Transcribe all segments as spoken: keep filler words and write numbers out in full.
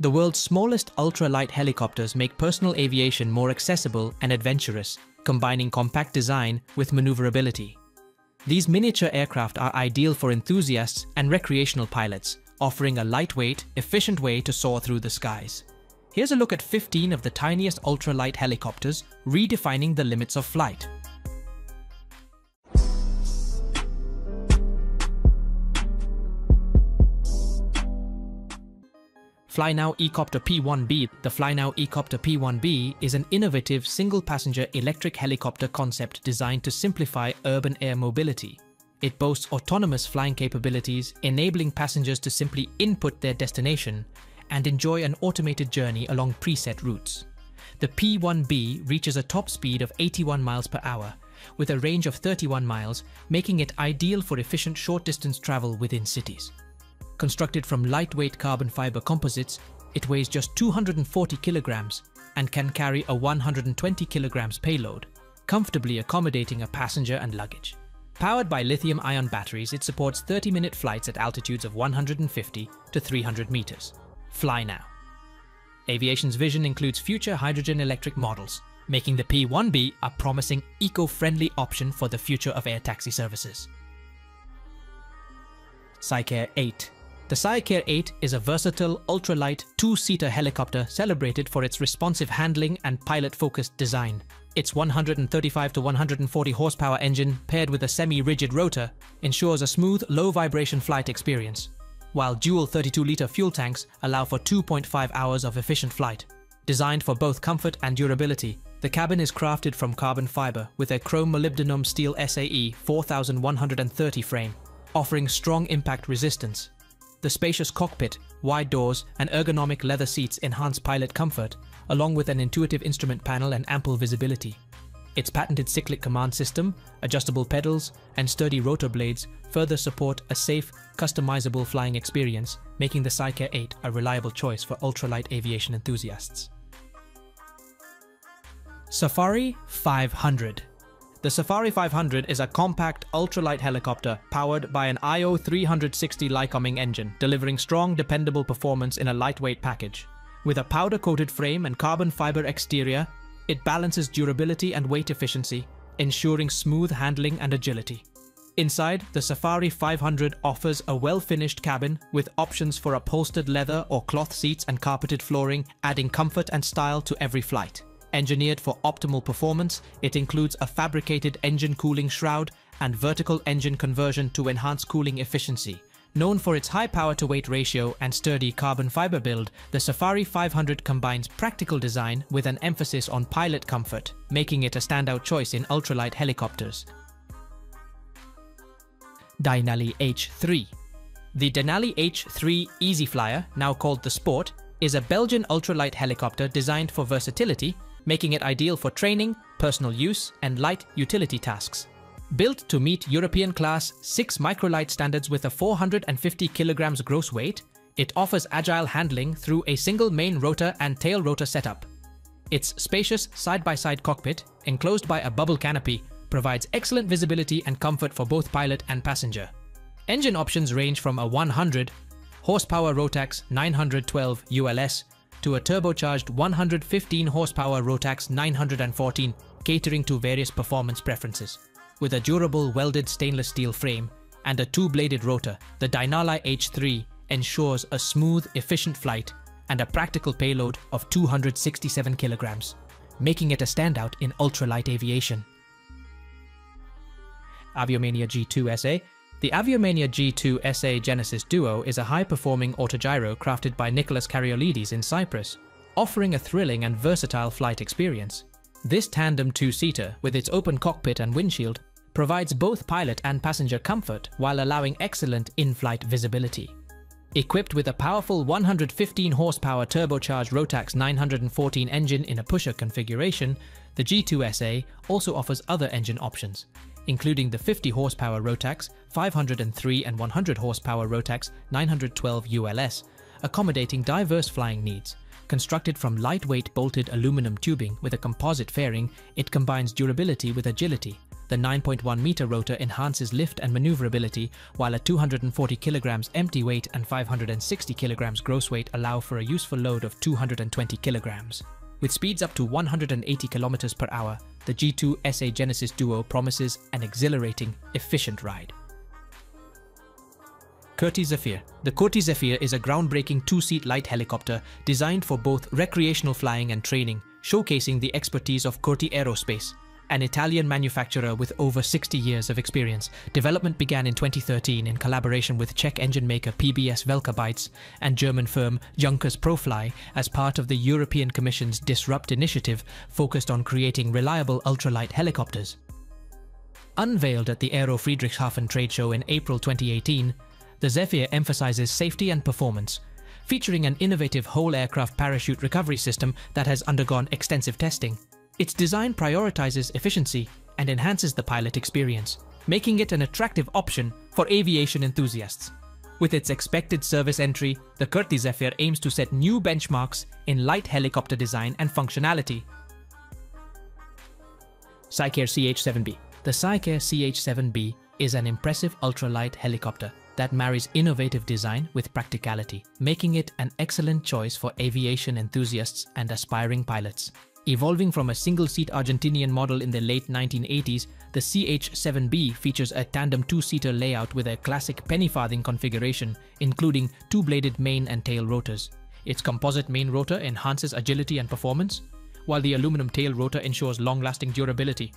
The world's smallest ultralight helicopters make personal aviation more accessible and adventurous, combining compact design with maneuverability. These miniature aircraft are ideal for enthusiasts and recreational pilots, offering a lightweight, efficient way to soar through the skies. Here's a look at fifteen of the tiniest ultralight helicopters, redefining the limits of flight. FlyNow eCopter P one B. The FlyNow eCopter P one B is an innovative single-passenger electric helicopter concept designed to simplify urban air mobility. It boasts autonomous flying capabilities, enabling passengers to simply input their destination and enjoy an automated journey along preset routes. The P one B reaches a top speed of eighty-one miles per hour, with a range of thirty-one miles, making it ideal for efficient short-distance travel within cities. Constructed from lightweight carbon fiber composites, it weighs just two hundred forty kilograms and can carry a one hundred twenty kilograms payload, comfortably accommodating a passenger and luggage. Powered by lithium-ion batteries, it supports thirty-minute flights at altitudes of one hundred fifty to three hundred meters. FlyNow. Aviation's vision includes future hydrogen electric models, making the P one B a promising eco-friendly option for the future of air taxi services. Cicare eight. The Cicare eight is a versatile, ultralight, two-seater helicopter celebrated for its responsive handling and pilot-focused design. Its one hundred thirty-five to one hundred forty horsepower engine, paired with a semi-rigid rotor, ensures a smooth, low-vibration flight experience, while dual thirty-two liter fuel tanks allow for two point five hours of efficient flight. Designed for both comfort and durability, the cabin is crafted from carbon fiber with a chrome molybdenum steel S A E four thousand one hundred thirty frame, offering strong impact resistance. The spacious cockpit, wide doors, and ergonomic leather seats enhance pilot comfort, along with an intuitive instrument panel and ample visibility. Its patented cyclic command system, adjustable pedals, and sturdy rotor blades further support a safe, customizable flying experience, making the Cicare eight a reliable choice for ultralight aviation enthusiasts. Safari five hundred. The Safari five hundred is a compact, ultralight helicopter powered by an I O three hundred sixty Lycoming engine, delivering strong, dependable performance in a lightweight package. With a powder-coated frame and carbon fiber exterior, it balances durability and weight efficiency, ensuring smooth handling and agility. Inside, the Safari five hundred offers a well-finished cabin with options for upholstered leather or cloth seats and carpeted flooring, adding comfort and style to every flight. Engineered for optimal performance, it includes a fabricated engine cooling shroud and vertical engine conversion to enhance cooling efficiency. Known for its high power-to-weight ratio and sturdy carbon fiber build, the Safari five hundred combines practical design with an emphasis on pilot comfort, making it a standout choice in ultralight helicopters. Dynali H three. The Dynali H three Easyflyer, now called the Sport, is a Belgian ultralight helicopter designed for versatility, making it ideal for training, personal use, and light utility tasks. Built to meet European Class six microlight standards with a four hundred fifty kilograms gross weight, it offers agile handling through a single main rotor and tail rotor setup. Its spacious side-by-side cockpit, enclosed by a bubble canopy, provides excellent visibility and comfort for both pilot and passenger. Engine options range from a one hundred horsepower Rotax nine hundred twelve U L S to a turbocharged one hundred fifteen horsepower Rotax nine hundred fourteen, catering to various performance preferences. With a durable welded stainless steel frame and a two-bladed rotor, the Dynali H three ensures a smooth, efficient flight and a practical payload of two hundred sixty-seven kilograms, making it a standout in ultralight aviation. Aviomania G two S A. The Aviomania G two S A Genesis Duo is a high-performing autogyro crafted by Nicholas Cariolides in Cyprus, offering a thrilling and versatile flight experience. This tandem two-seater, with its open cockpit and windshield, provides both pilot and passenger comfort while allowing excellent in-flight visibility. Equipped with a powerful one hundred fifteen horsepower turbocharged Rotax nine hundred fourteen engine in a pusher configuration, the G two S A also offers other engine options, including the fifty horsepower Rotax five hundred three and one hundred horsepower Rotax nine hundred twelve U L S, accommodating diverse flying needs. Constructed from lightweight bolted aluminum tubing with a composite fairing, it combines durability with agility, The nine point one meter rotor enhances lift and maneuverability, while a two hundred forty kilograms empty weight and five hundred sixty kilograms gross weight allow for a useful load of two hundred twenty kilograms. With speeds up to one hundred eighty kilometers per hour, the G two S A Genesis Duo promises an exhilarating, efficient ride. Curti Zefhir. The Curti Zefhir is a groundbreaking two-seat light helicopter designed for both recreational flying and training, showcasing the expertise of Curti Aerospace, an Italian manufacturer with over sixty years of experience. Development began in twenty thirteen in collaboration with Czech engine maker P B S Velka Bytes and German firm Junkers ProFly as part of the European Commission's Disrupt initiative focused on creating reliable ultralight helicopters. Unveiled at the Aero Friedrichshafen trade show in April twenty eighteen, the Zefhir emphasizes safety and performance, featuring an innovative whole aircraft parachute recovery system that has undergone extensive testing. Its design prioritizes efficiency and enhances the pilot experience, making it an attractive option for aviation enthusiasts. With its expected service entry, the Curti Zefhir aims to set new benchmarks in light helicopter design and functionality. Cicare C H seven B. The Cicare C H seven B is an impressive ultralight helicopter that marries innovative design with practicality, making it an excellent choice for aviation enthusiasts and aspiring pilots. Evolving from a single-seat Argentinian model in the late nineteen eighties, the C H seven B features a tandem two-seater layout with a classic penny-farthing configuration, including two-bladed main and tail rotors. Its composite main rotor enhances agility and performance, while the aluminum tail rotor ensures long-lasting durability.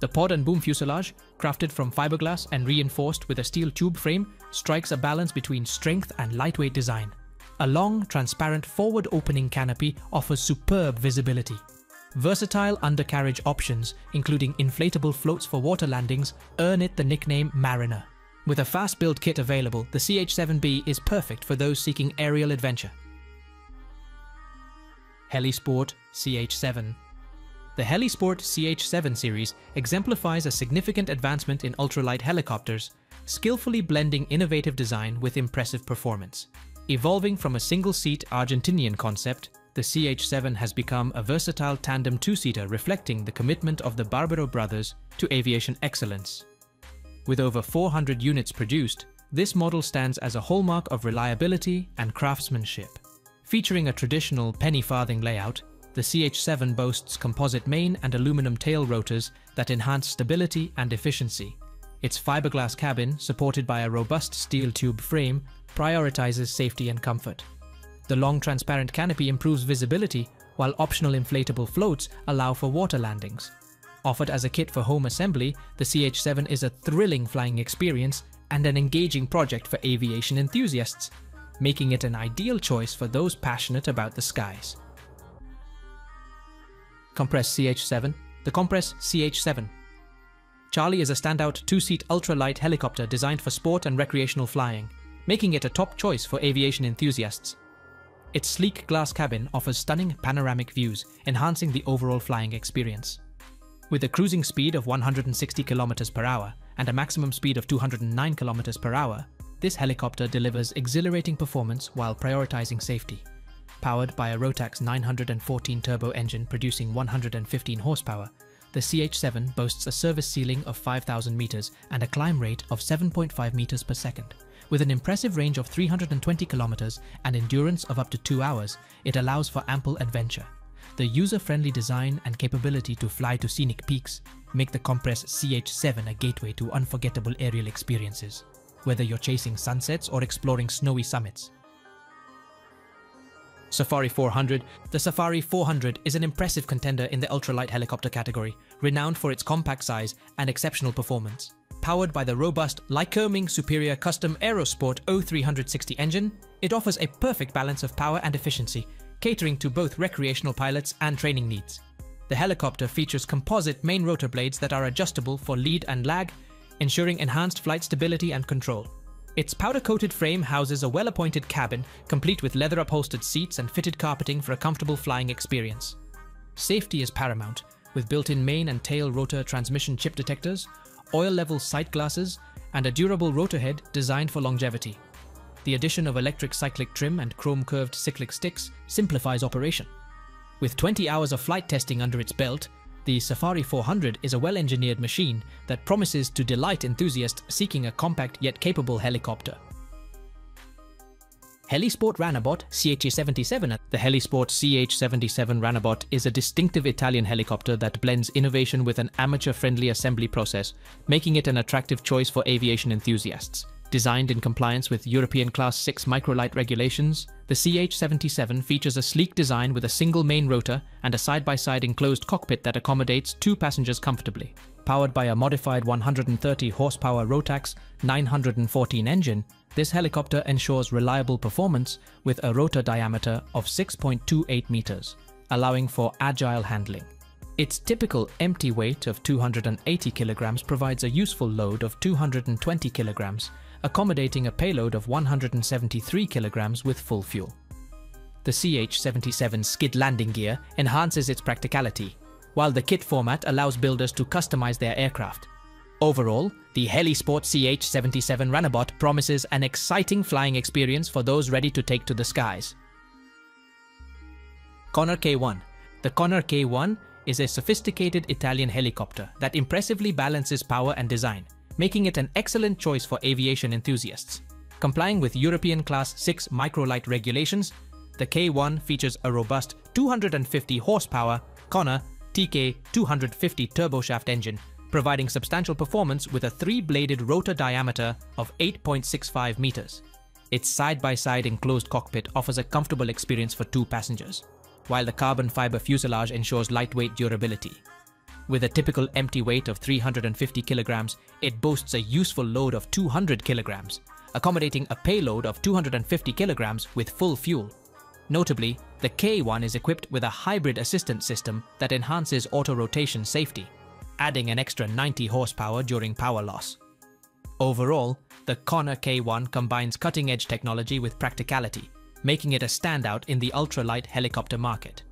The pod and boom fuselage, crafted from fiberglass and reinforced with a steel tube frame, strikes a balance between strength and lightweight design. A long, transparent forward-opening canopy offers superb visibility. Versatile undercarriage options, including inflatable floats for water landings, earn it the nickname Mariner. With a fast-build kit available, the C H seven B is perfect for those seeking aerial adventure. Heli-Sport C H seven. The Heli-Sport C H seven series exemplifies a significant advancement in ultralight helicopters, skillfully blending innovative design with impressive performance. Evolving from a single-seat Argentinian concept, the C H seven has become a versatile tandem two-seater, reflecting the commitment of the Barbaro brothers to aviation excellence. With over four hundred units produced, this model stands as a hallmark of reliability and craftsmanship. Featuring a traditional penny-farthing layout, the C H seven boasts composite main and aluminum tail rotors that enhance stability and efficiency. Its fiberglass cabin, supported by a robust steel tube frame, prioritizes safety and comfort. The long transparent canopy improves visibility, while optional inflatable floats allow for water landings. Offered as a kit for home assembly, the C H seven is a thrilling flying experience and an engaging project for aviation enthusiasts, making it an ideal choice for those passionate about the skies. Kompress C H seven. The Kompress C H seven Charlie is a standout two-seat ultralight helicopter designed for sport and recreational flying, making it a top choice for aviation enthusiasts. Its sleek glass cabin offers stunning panoramic views, enhancing the overall flying experience. With a cruising speed of one hundred sixty kilometers per hour and a maximum speed of two hundred nine kilometers per hour, this helicopter delivers exhilarating performance while prioritizing safety. Powered by a Rotax nine hundred fourteen turbo engine producing one hundred fifteen horsepower, the C H seven boasts a service ceiling of five thousand meters and a climb rate of seven point five meters per second. With an impressive range of three hundred twenty kilometers and endurance of up to two hours, it allows for ample adventure. The user-friendly design and capability to fly to scenic peaks make the Kompress C H seven a gateway to unforgettable aerial experiences, whether you're chasing sunsets or exploring snowy summits. Safari four hundred. The Safari four hundred is an impressive contender in the ultralight helicopter category, renowned for its compact size and exceptional performance. Powered by the robust Lycoming Superior Custom Aerosport O three sixty engine, it offers a perfect balance of power and efficiency, catering to both recreational pilots and training needs. The helicopter features composite main rotor blades that are adjustable for lead and lag, ensuring enhanced flight stability and control. Its powder-coated frame houses a well-appointed cabin, complete with leather-upholstered seats and fitted carpeting for a comfortable flying experience. Safety is paramount, with built-in main and tail rotor transmission chip detectors, oil-level sight glasses, and a durable rotor head designed for longevity. The addition of electric cyclic trim and chrome-curved cyclic sticks simplifies operation. With twenty hours of flight testing under its belt, The Safari four hundred is a well-engineered machine that promises to delight enthusiasts seeking a compact yet capable helicopter. Heli-Sport Ranabot C H seventy-seven. The Heli-Sport C H seventy-seven Ranabot is a distinctive Italian helicopter that blends innovation with an amateur-friendly assembly process, making it an attractive choice for aviation enthusiasts. Designed in compliance with European Class six microlight regulations, the C H seventy-seven features a sleek design with a single main rotor and a side-by-side enclosed cockpit that accommodates two passengers comfortably. Powered by a modified one hundred thirty horsepower Rotax nine hundred fourteen engine, this helicopter ensures reliable performance with a rotor diameter of six point two eight meters, allowing for agile handling. Its typical empty weight of two hundred eighty kilograms provides a useful load of two hundred twenty kilograms, accommodating a payload of one hundred seventy-three kilograms with full fuel. The C H seventy-seven skid landing gear enhances its practicality, while the kit format allows builders to customize their aircraft. Overall, the Heli-Sport C H seventy-seven Ranabot promises an exciting flying experience for those ready to take to the skies. Konner K one. The Konner K one is a sophisticated Italian helicopter that impressively balances power and design, making it an excellent choice for aviation enthusiasts. Complying with European Class six microlight regulations, the K one features a robust two hundred fifty horsepower Konner T K two fifty turboshaft engine, providing substantial performance with a three-bladed rotor diameter of eight point six five meters. Its side-by-side enclosed cockpit offers a comfortable experience for two passengers, while the carbon fiber fuselage ensures lightweight durability. With a typical empty weight of three hundred fifty kilograms, it boasts a useful load of two hundred kilograms, accommodating a payload of two hundred fifty kilograms with full fuel. Notably, the K one is equipped with a hybrid assistance system that enhances auto-rotation safety, adding an extra ninety horsepower during power loss. Overall, the Konner K one combines cutting-edge technology with practicality, making it a standout in the ultralight helicopter market.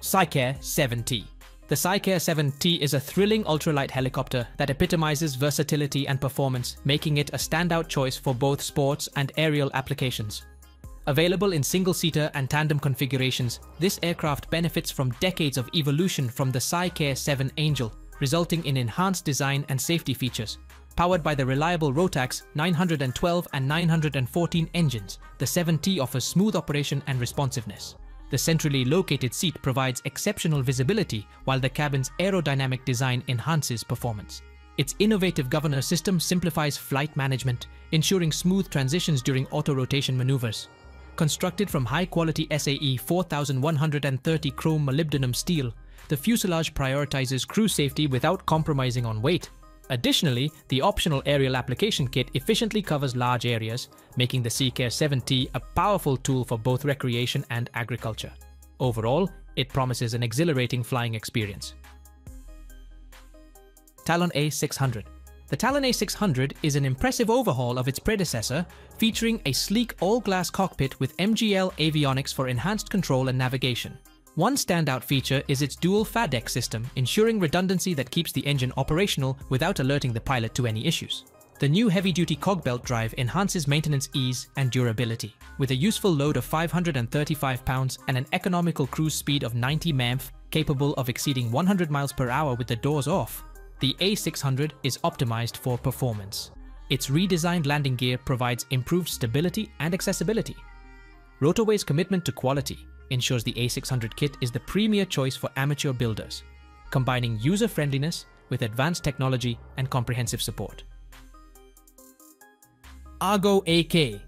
Cicare seven T. The Cicare seven T is a thrilling ultralight helicopter that epitomizes versatility and performance, making it a standout choice for both sports and aerial applications. Available in single-seater and tandem configurations, this aircraft benefits from decades of evolution from the Cicare seven Angel, resulting in enhanced design and safety features. Powered by the reliable Rotax nine hundred twelve and nine hundred fourteen engines, the seven T offers smooth operation and responsiveness. The centrally located seat provides exceptional visibility, while the cabin's aerodynamic design enhances performance. Its innovative governor system simplifies flight management, ensuring smooth transitions during auto-rotation maneuvers. Constructed from high-quality S A E four thousand one hundred thirty chrome molybdenum steel, the fuselage prioritizes crew safety without compromising on weight. Additionally, the optional aerial application kit efficiently covers large areas, making the Cicare seven T a powerful tool for both recreation and agriculture. Overall, it promises an exhilarating flying experience. Talon A six hundred. The Talon A six hundred is an impressive overhaul of its predecessor, featuring a sleek all-glass cockpit with M G L avionics for enhanced control and navigation. One standout feature is its dual FADEC system, ensuring redundancy that keeps the engine operational without alerting the pilot to any issues. The new heavy-duty cogbelt drive enhances maintenance ease and durability. With a useful load of five hundred thirty-five pounds and an economical cruise speed of ninety M F, capable of exceeding one hundred miles per hour with the doors off, the A six hundred is optimized for performance. Its redesigned landing gear provides improved stability and accessibility. Rotoway's commitment to quality ensures the A six hundred kit is the premier choice for amateur builders, combining user-friendliness with advanced technology and comprehensive support. Argo A K.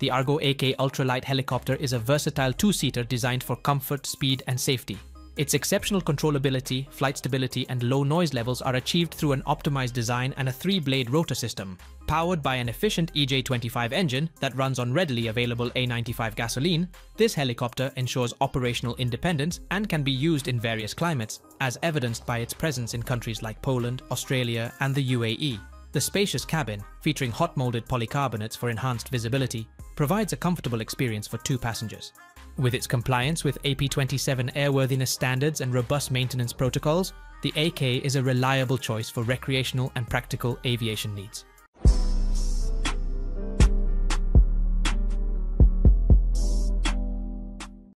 The Argo A K ultralight helicopter is a versatile two-seater designed for comfort, speed, and safety. Its exceptional controllability, flight stability, and low noise levels are achieved through an optimized design and a three-blade rotor system. Powered by an efficient E J twenty-five engine that runs on readily available A ninety-five gasoline, this helicopter ensures operational independence and can be used in various climates, as evidenced by its presence in countries like Poland, Australia, and the U A E. The spacious cabin, featuring hot-molded polycarbonates for enhanced visibility, provides a comfortable experience for two passengers. With its compliance with A P twenty-seven airworthiness standards and robust maintenance protocols, the A K is a reliable choice for recreational and practical aviation needs.